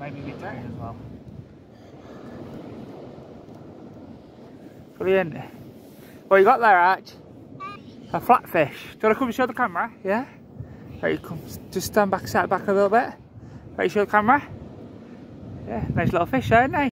maybe get that as well. Brilliant. What you got there, Arch? A flatfish. Do you want to come and show the camera? Yeah? Right, you come, just stand back, sat back a little bit. Right, show the camera. Yeah, nice little fish there, isn't he?